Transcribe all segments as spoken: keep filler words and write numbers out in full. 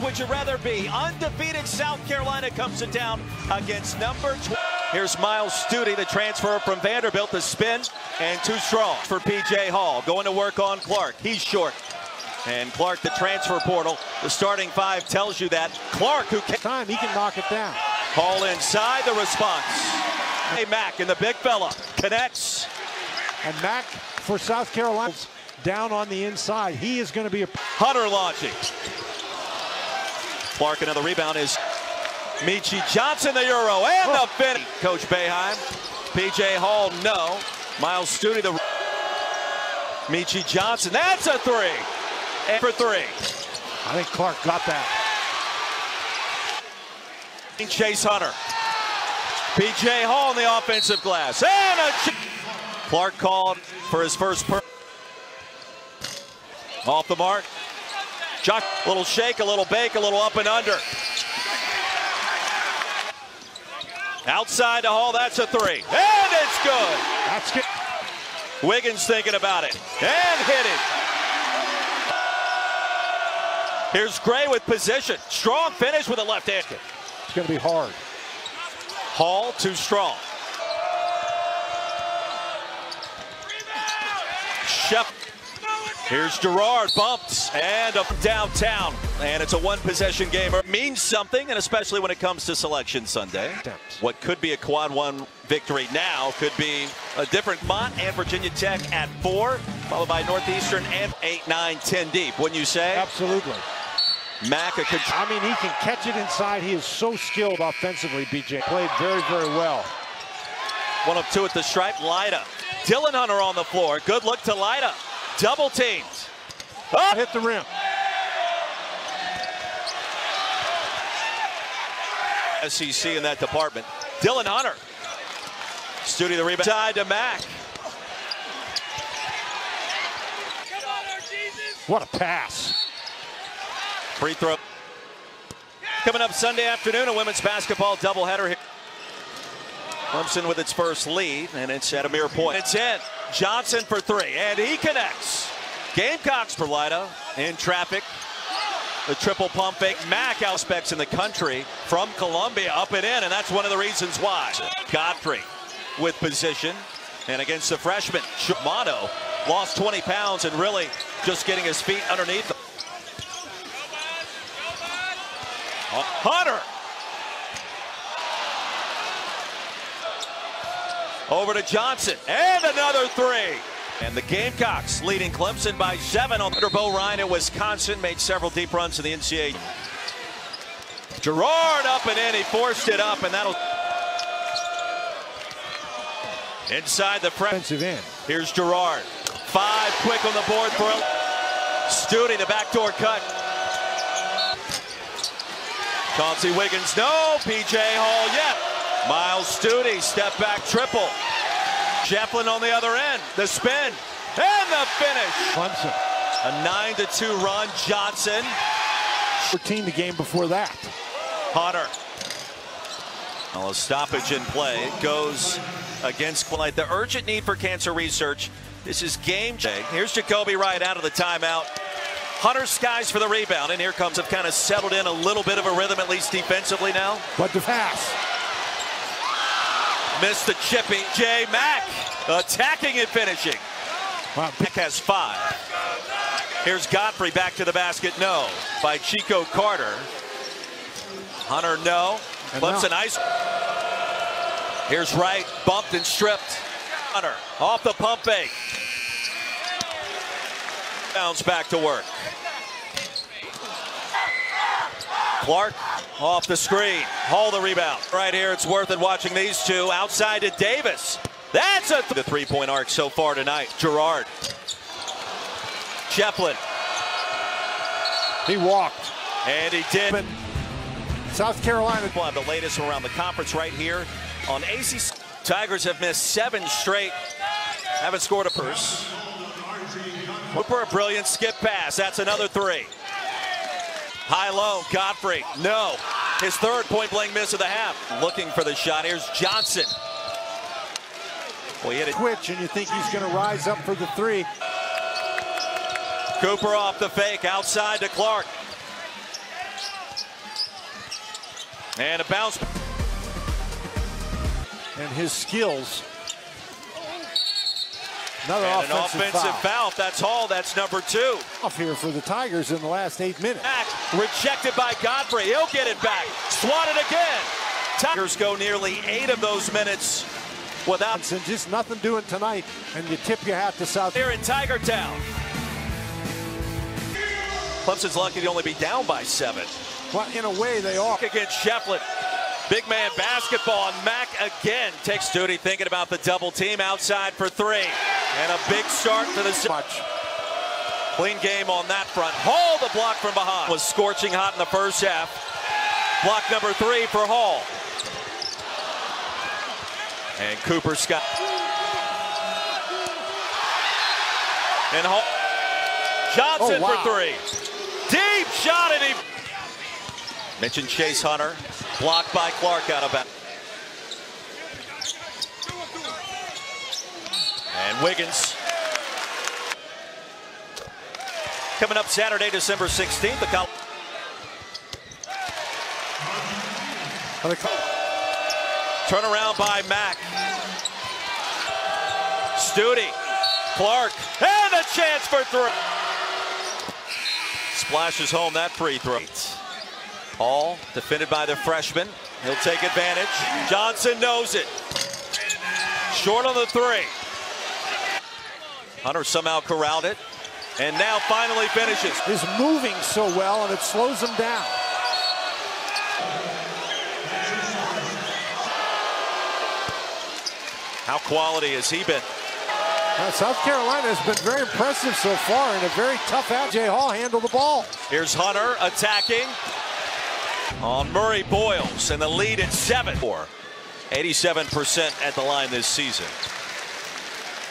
This would you rather be? Undefeated South Carolina comes to town against number twelve. Here's Miles Studi, the transfer from Vanderbilt, the spin and too strong for P J Hall. Going to work on Clark. He's short. And Clark, the transfer portal, the starting five tells you that. Clark, who can... Time, he can knock it down. Hall inside, the response. Hey, Mack and the big fella connects. And Mack for South Carolina down on the inside. He is going to be a... Hunter launching. Clark, another rebound is... Meechie Johnson, the Euro, and oh. the finish. Coach Boeheim, P J Hall, no. Miles Studi, the... Meechie Johnson, that's a three. And for three. I think Clark got that. Chase Hunter. P J Hall in the offensive glass. And a... Clark called for his first per... Off the mark. Chuck, a little shake, a little bake, a little up and under. Outside to Hall, that's a three. And it's good. That's good. Wiggins thinking about it. And hit it. Here's Gray with position. Strong finish with a left hand. It's going to be hard. Hall too strong. Shep. Here's Gerard, bumps, and up downtown. And it's a one-possession game. It means something, and especially when it comes to Selection Sunday. What could be a quad one victory now could be a different Mont and Virginia Tech at four, followed by Northeastern and eight, nine, ten deep, wouldn't you say? Absolutely. Mack, a I mean, he can catch it inside. He is so skilled offensively, B J. Played very, very well. One of two at the stripe, Lyda. Dylan Hunter on the floor. Good look to Lyda. Double teamed. Oh! Hit the rim. S E C in that department. Dylan Hunter. Studi the rebound. Tied to Mack. What a pass. Free throw. Coming up Sunday afternoon, a women's basketball doubleheader here. Clemson with its first lead, and it's at a mere point. It's in. Johnson for three, and he connects. Gamecocks for Lyda in traffic. The triple pump fake. Mack aspects in the country from Columbia up and in, and that's one of the reasons why. Godfrey with position, and against the freshman, Shimano lost twenty pounds and really just getting his feet underneath them. Hunter. Over to Johnson, and another three. And the Gamecocks leading Clemson by seven. Under Bo Ryan at Wisconsin, made several deep runs in the N C double A. Gerard up and in, he forced it up, and that'll... Inside the defensive end. Here's Gerard. Five, quick on the board for... Studi, the backdoor cut. Chauncey Wiggins, no. P J Hall, yeah. Miles Studi, step back triple. Schieffelin on the other end. The spin and the finish. Clemson. A nine to two run. Johnson. fourteen the game before that. Hunter. Well, a stoppage in play. It goes against Quillite. The urgent need for cancer research. This is game day. Here's Jacoby Wright out of the timeout. Hunter skies for the rebound, and here comes. Have kind of settled in a little bit of a rhythm, at least defensively now. But the pass. Missed the chippy. J. Mack attacking and finishing. Wow. Mack has five. Here's Godfrey back to the basket. No. By Chico Carter. Hunter, no. Clemson ice. Here's Wright. Bumped and stripped. Hunter off the pump fake. Bounce back to work. Clark off the screen. Hall the rebound. Right here, it's worth it watching these two. Outside to Davis. That's a th the three-point arc so far tonight. Gerard. Schieffelin. He walked. And he did. South Carolina. We'll have the latest around the conference right here on A C C. Tigers have missed seven straight. Haven't scored a purse. Hooper, a brilliant skip pass. That's another three. High-low, Godfrey, no. His third point-blank miss of the half. Looking for the shot, here's Johnson. Well, he hit it. Twitch, and you think he's gonna rise up for the three. Cooper off the fake, outside to Clark. And a bounce. And his skills. Another and offensive, an offensive foul. foul. That's Hall. That's number two. Off here for the Tigers in the last eight minutes. Back. Rejected by Godfrey. He'll get it back. Swatted again. Tigers go nearly eight of those minutes without. And just nothing doing tonight. And you tip your hat to South. Here in Tiger Town. Clemson's lucky to only be down by seven. Well, in a way, they are. Against Schieffelin. Big man basketball, and Mack again takes Studi, thinking about the double team, outside for three. And a big start for the much. Clean game on that front. Hall, the block from behind. Was scorching hot in the first half. Block number three for Hall. And Cooper Scott. And Hall. Johnson oh, wow. for three. Deep shot, and he... Mentioned Chase Hunter, blocked by Clark out of bounds. And Wiggins. Coming up Saturday, December sixteenth, the college. Turnaround by Mack. Studi, Clark, and a chance for three. Splashes home that free throw. Hall, defended by the freshman. He'll take advantage. Johnson knows it. Short on the three. Hunter somehow corralled it. And now finally finishes. He's moving so well, and it slows him down. How quality has he been? Now, South Carolina has been very impressive so far in a very tough out. P J Hall handled the ball. Here's Hunter attacking. On Murray-Boyles, and the lead at seven. Or eighty-seven percent at the line this season.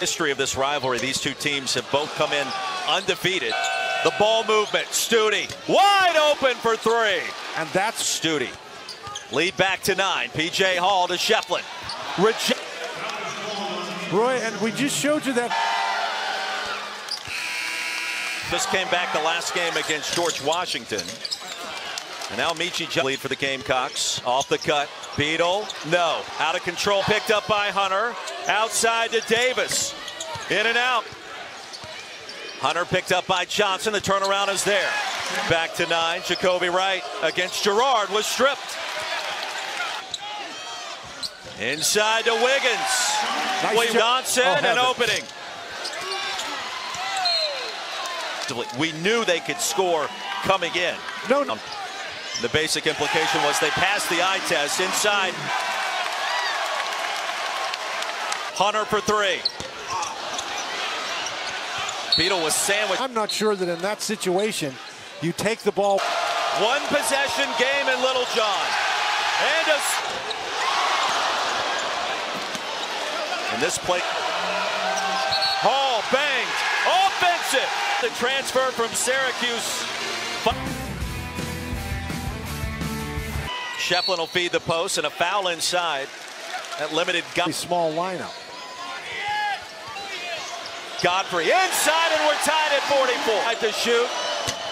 History of this rivalry, these two teams have both come in undefeated. The ball movement, Studi, wide open for three. And that's Studi. Lead back to nine, P J Hall to Schieffelin. Rege Roy, and we just showed you that. This came back the last game against George Washington. And now Meechie Johnson lead for the Gamecocks. Off the cut. Beadle, no. Out of control, picked up by Hunter. Outside to Davis. In and out. Hunter picked up by Johnson. The turnaround is there. Back to nine. Jacoby Wright against Gerard was stripped. Inside to Wiggins. Nice Johnson, oh, an opening. We knew they could score coming in. No, no. The basic implication was they passed the eye test inside. Hunter for three. Beadle was sandwiched. I'm not sure that in that situation you take the ball. One possession game in Littlejohn. And a... And this play. Hall banged. Offensive. The transfer from Syracuse. Schieffelin will feed the post, and a foul inside. That limited Godfrey. Small lineup. Godfrey inside, and we're tied at forty-four. Right to shoot.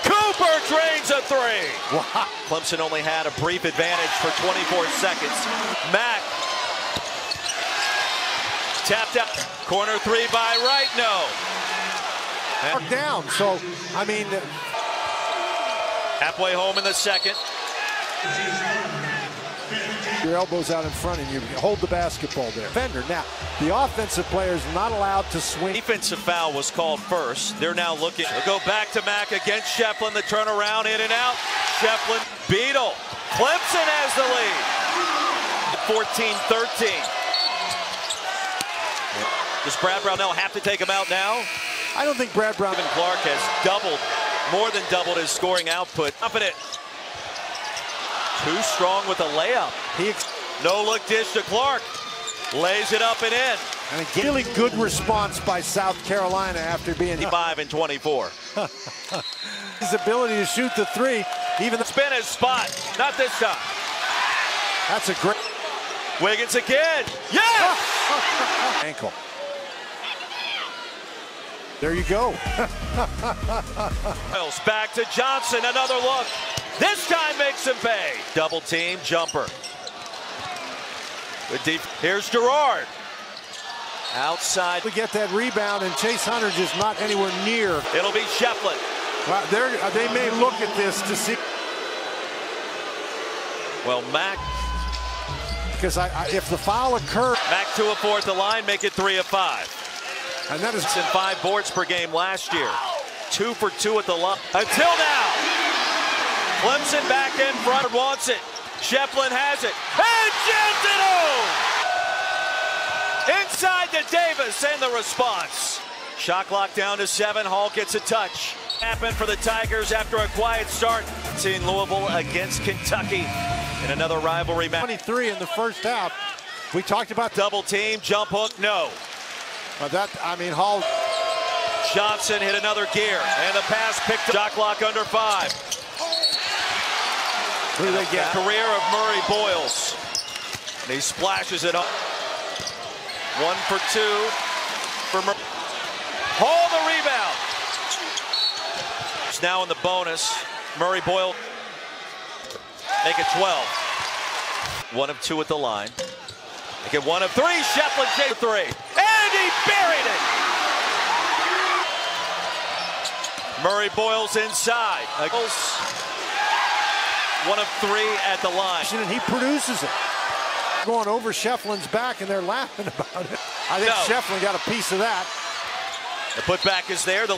Cooper drains a three. Wow. Clemson only had a brief advantage for twenty-four seconds. Mack. Tapped up. Corner three by Wright. No. Marked down, so, I mean. Halfway home in the second. Your elbows out in front and you hold the basketball there. Defender. Now, the offensive player is not allowed to swing. Defensive foul was called first. They're now looking. They'll go back to Mack against Schieffelin. The turnaround in and out. Schieffelin. Beadle. Clemson has the lead. fourteen thirteen. Does Brad Brownell have to take him out now? I don't think Brad Brownell. Even Clark has doubled, more than doubled his scoring output. Up in it. Too strong with a layup. He no-look dish to Clark. Lays it up and in. And a really good response by South Carolina after being twenty-five and twenty-four. His ability to shoot the three, even the spin his spot. Not this time. That's a great. Wiggins again. Yes! Ankle. There you go. Back to Johnson. Another look. This time makes Bay. Double team, jumper. Good deep. Here's Gerard. Outside. We get that rebound, and Chase Hunter just not anywhere near. It'll be Schieffelin. Well, they may look at this to see. Well, Mack. Because I, I, if the foul occurs. Mack two of four at the line, make it three of five. And that is in five boards per game last year. Two for two at the line. Until now. Clemson back in front, wants it. Schieffelin has it. And Johnson home! Inside to Davis and the response. Shot clock down to seven. Hall gets a touch. Happened for the Tigers after a quiet start. Seeing Louisville against Kentucky in another rivalry match. twenty-three in the first half. We talked about double team, jump hook, no. But that, I mean, Hall. Johnson hit another gear and the pass picked up. Shot clock under five. Who do they get? The career of Murray-Boyles. And he splashes it up. One for two for Murray. Hall the rebound. It's now in the bonus. Murray-Boyles make it twelve. One of two at the line. Make it one of three. Schieffelin J three. And he buried it. Murray-Boyles inside. One of three at the line. And he produces it. Going over Schefflin's back and they're laughing about it. I think no. Schieffelin got a piece of that. The putback is there. The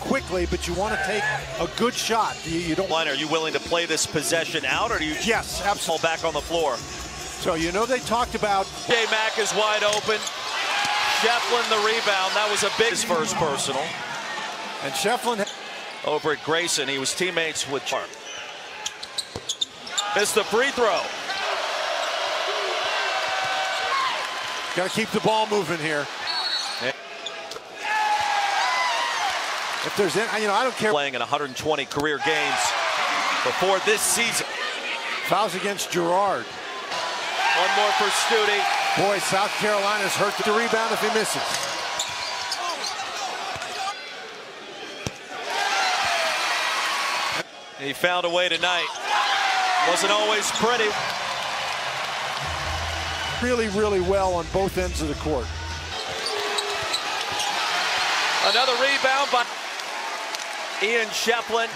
quickly, but you want to take a good shot. You, you don't. Line, are you willing to play this possession out, or do you? Yes, absolutely. Back on the floor. So you know they talked about. J. Mack is wide open. Schieffelin the rebound. That was a big his first personal. And Schieffelin over at Grayson. He was teammates with. Missed the free throw. Got to keep the ball moving here. Yeah. If there's, any, you know, I don't care. Playing in one hundred twenty career games before this season. Fouls against Gerard. One more for Studi. Boy, South Carolina's hurt the rebound if he misses. And he found a way tonight. Wasn't always pretty. Really, really well on both ends of the court. Another rebound by Ian Schieffelin.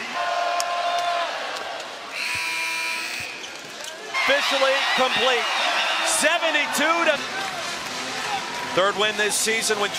Officially complete. seventy-two to third win this season when